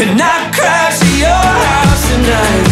Can I crash your house tonight?